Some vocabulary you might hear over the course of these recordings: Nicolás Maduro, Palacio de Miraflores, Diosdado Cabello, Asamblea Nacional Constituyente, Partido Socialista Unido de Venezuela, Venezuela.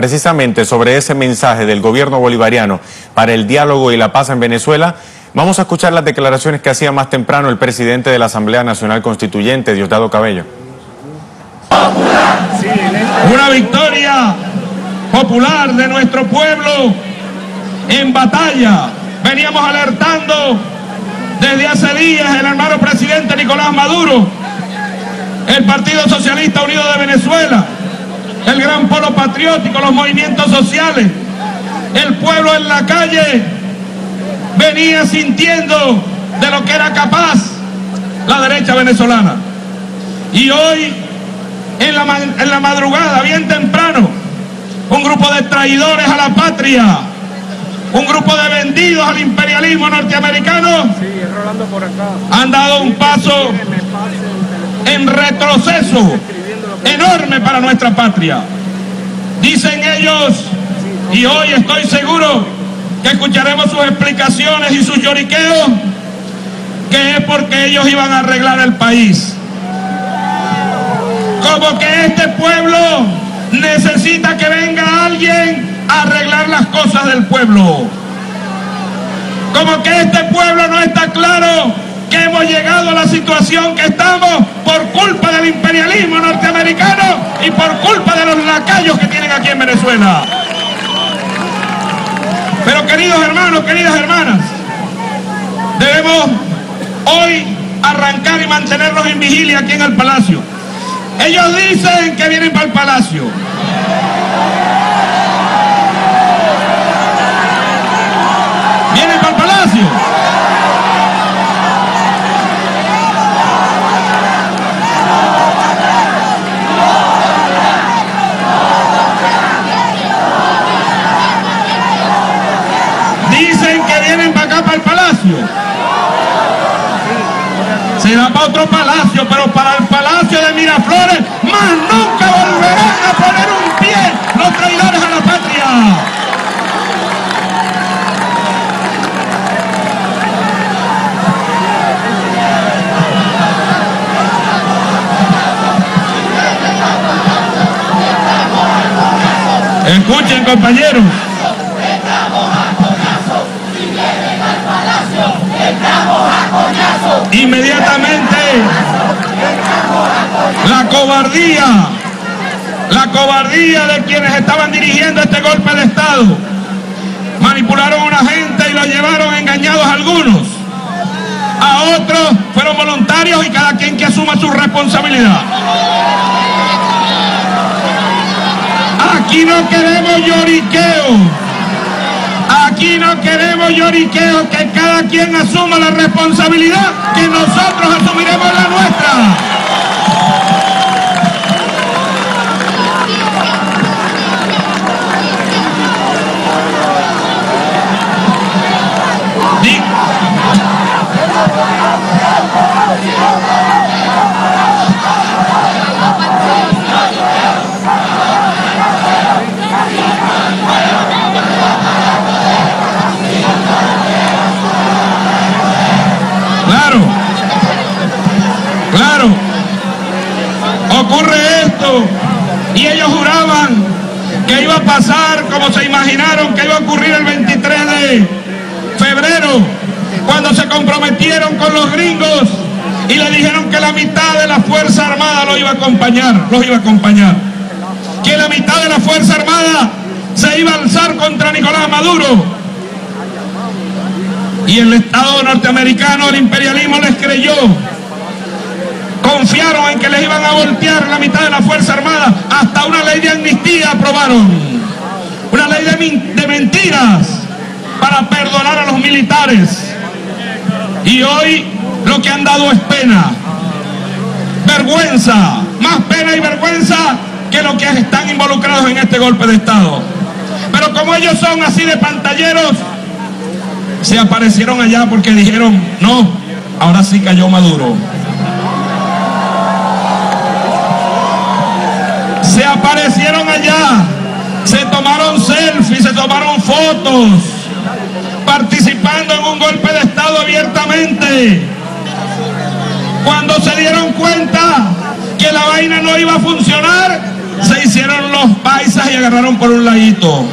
Precisamente sobre ese mensaje del gobierno bolivariano para el diálogo y la paz en Venezuela, vamos a escuchar las declaraciones que hacía más temprano el presidente de la Asamblea Nacional Constituyente, Diosdado Cabello. Una victoria popular de nuestro pueblo en batalla. Veníamos alertando desde hace días el hermano presidente Nicolás Maduro, el Partido Socialista Unido de Venezuela, el gran polo patriótico, los movimientos sociales, el pueblo en la calle venía sintiendo de lo que era capaz la derecha venezolana. Y hoy, en la madrugada, bien temprano, un grupo de traidores a la patria, un grupo de vendidos al imperialismo norteamericano, han dado un paso en retroceso enorme para nuestra patria. Dicen ellos, y hoy estoy seguro que escucharemos sus explicaciones y sus lloriqueos, que es porque ellos iban a arreglar el país. Como que este pueblo necesita que venga alguien a arreglar las cosas del pueblo. Como que este pueblo no está claro que hemos llegado a la situación que estamos por culpa del imperialismo norteamericano y por culpa de los lacayos que tienen aquí en Venezuela. Pero queridos hermanos, queridas hermanas, debemos hoy arrancar y mantenernos en vigilia aquí en el Palacio. Ellos dicen que vienen para el Palacio. ¿Vienen para el Palacio? Dicen que vienen para acá, para el Palacio. Será para otro palacio, pero para el Palacio de Miraflores más nunca volverán a poner un pie los traidores a la patria. Escuchen, compañeros. Inmediatamente la cobardía de quienes estaban dirigiendo este golpe de Estado, manipularon a una gente y los llevaron engañados a algunos, a otros fueron voluntarios, y cada quien que asuma su responsabilidad. Aquí no queremos lloriqueo. Aquí no queremos lloriqueos, que cada quien asuma la responsabilidad, que nosotros asumiremos la nuestra. Claro, ocurre esto, y ellos juraban que iba a pasar como se imaginaron que iba a ocurrir el 23 de febrero, cuando se comprometieron con los gringos y le dijeron que la mitad de la Fuerza Armada los iba a acompañar, que la mitad de la Fuerza Armada se iba a alzar contra Nicolás Maduro. Y el Estado norteamericano, el imperialismo, les creyó. Confiaron en que les iban a voltear la mitad de la Fuerza Armada. Hasta una ley de amnistía aprobaron. Una ley de mentiras para perdonar a los militares. Y hoy lo que han dado es pena. Vergüenza. Más pena y vergüenza que los que están involucrados en este golpe de Estado. Pero como ellos son así de pantalleros, se aparecieron allá porque dijeron: no, ahora sí cayó Maduro. Se aparecieron allá, se tomaron selfies, se tomaron fotos, participando en un golpe de Estado abiertamente. Cuando se dieron cuenta que la vaina no iba a funcionar, se hicieron los paisas y agarraron por un ladito.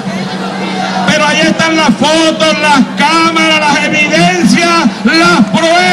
Pero ahí están las fotos, las cámaras, las evidencias, las pruebas.